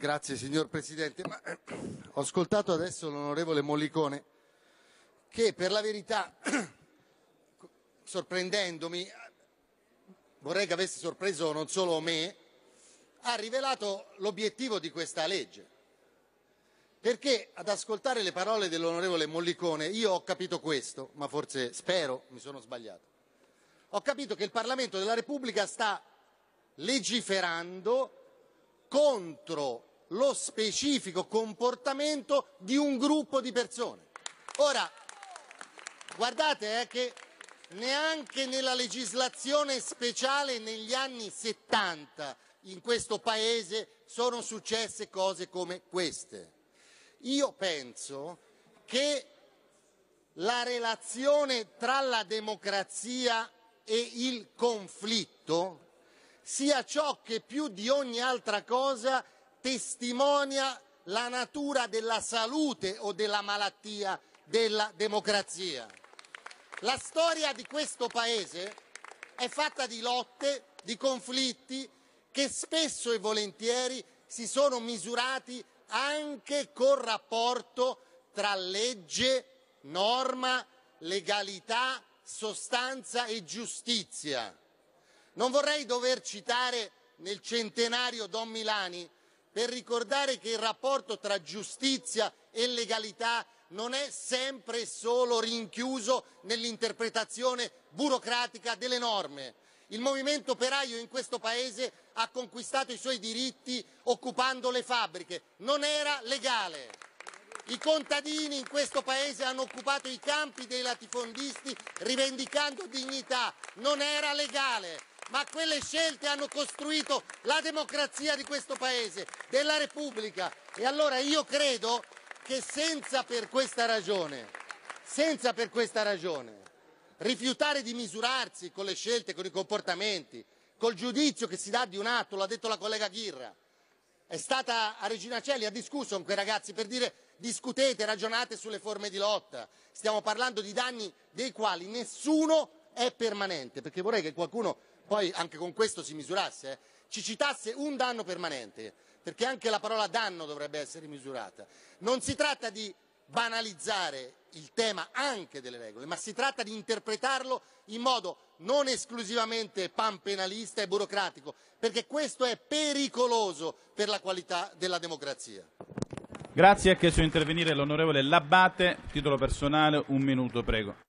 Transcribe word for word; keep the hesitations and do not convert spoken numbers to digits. Grazie signor Presidente. Ma, eh, ho ascoltato adesso l'onorevole Mollicone che per la verità, sorprendendomi, vorrei che avesse sorpreso non solo me, ha rivelato l'obiettivo di questa legge. Perché ad ascoltare le parole dell'onorevole Mollicone io ho capito questo, ma forse spero mi sono sbagliato. Ho capito che il Parlamento della Repubblica sta legiferando contro lo specifico comportamento di un gruppo di persone. Ora, guardate eh, che neanche nella legislazione speciale negli anni settanta in questo Paese sono successe cose come queste. Io penso che la relazione tra la democrazia e il conflitto sia ciò che più di ogni altra cosa testimonia la natura della salute o della malattia della democrazia. La storia di questo Paese è fatta di lotte, di conflitti che spesso e volentieri si sono misurati anche col rapporto tra legge, norma, legalità, sostanza e giustizia. Non vorrei dover citare nel centenario Don Milani per ricordare che il rapporto tra giustizia e legalità non è sempre solo rinchiuso nell'interpretazione burocratica delle norme. Il movimento operaio in questo Paese ha conquistato i suoi diritti occupando le fabbriche. Non era legale. I contadini in questo Paese hanno occupato i campi dei latifondisti rivendicando dignità. Non era legale. Ma quelle scelte hanno costruito la democrazia di questo Paese, della Repubblica. E allora io credo che senza per questa ragione, senza per questa ragione, rifiutare di misurarsi con le scelte, con i comportamenti, col giudizio che si dà di un atto, l'ha detto la collega Ghirra, è stata a Regina Celi, ha discusso con quei ragazzi per dire discutete, ragionate sulle forme di lotta. Stiamo parlando di danni dei quali nessuno è permanente, perché vorrei che qualcuno poi anche con questo si misurasse, eh, ci citasse un danno permanente, perché anche la parola danno dovrebbe essere misurata. Non si tratta di banalizzare il tema anche delle regole, ma si tratta di interpretarlo in modo non esclusivamente panpenalista e burocratico, perché questo è pericoloso per la qualità della democrazia. Grazie, ha chiesto di intervenire l'onorevole L'Abbate, titolo personale, un minuto, prego.